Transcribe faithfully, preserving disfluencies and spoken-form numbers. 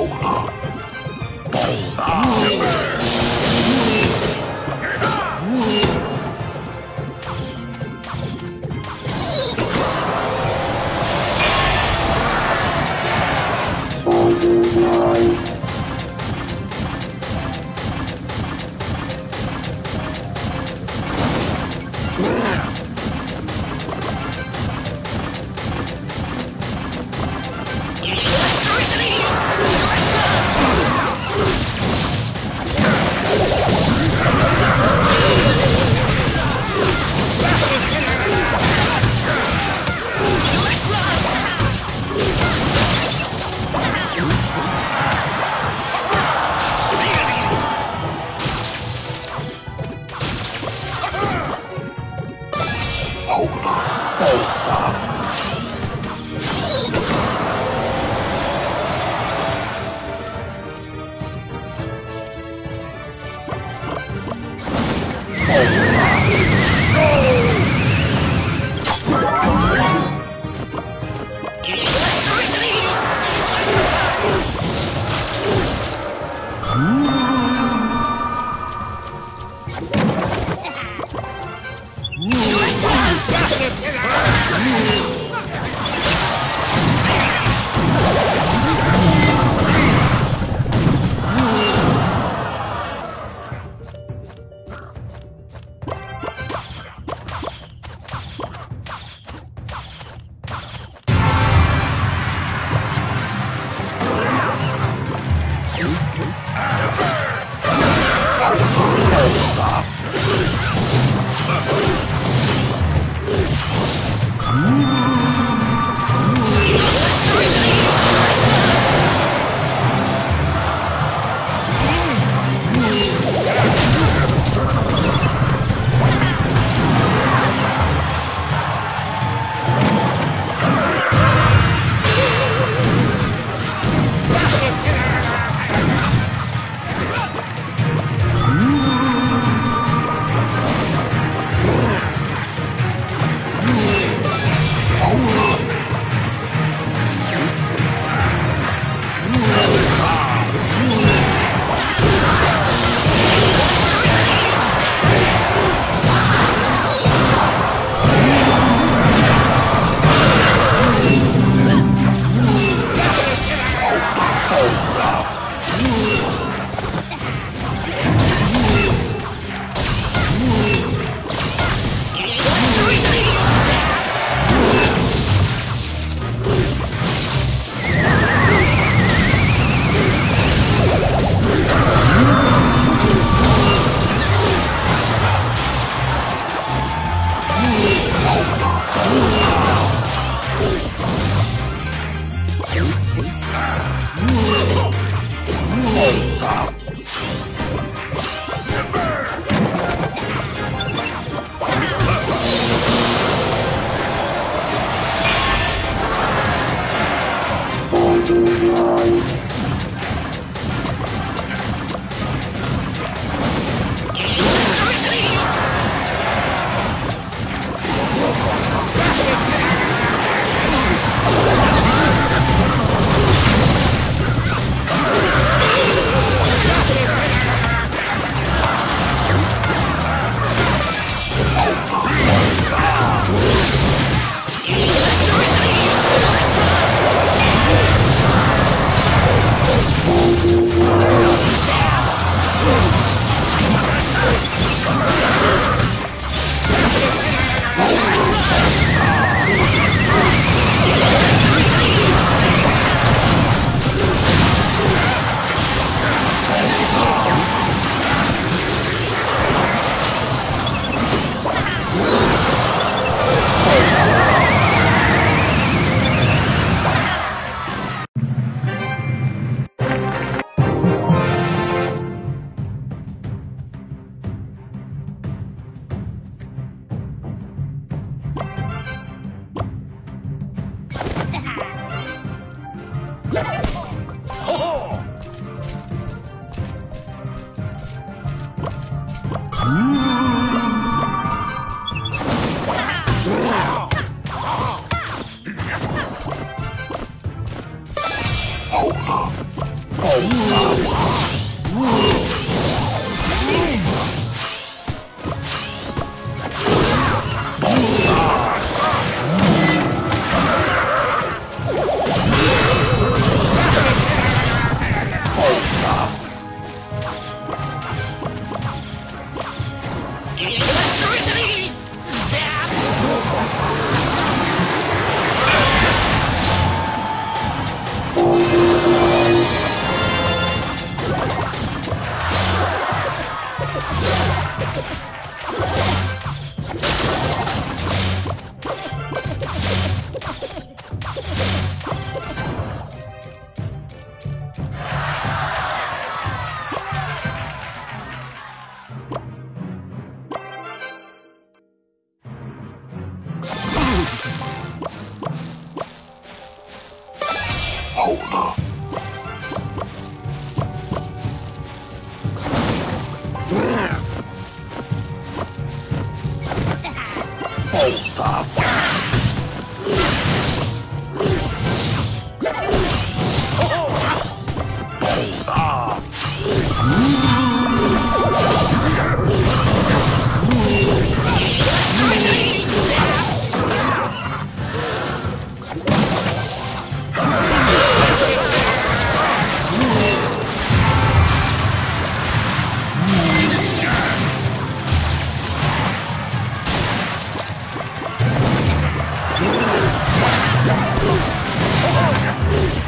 Oh, Oh,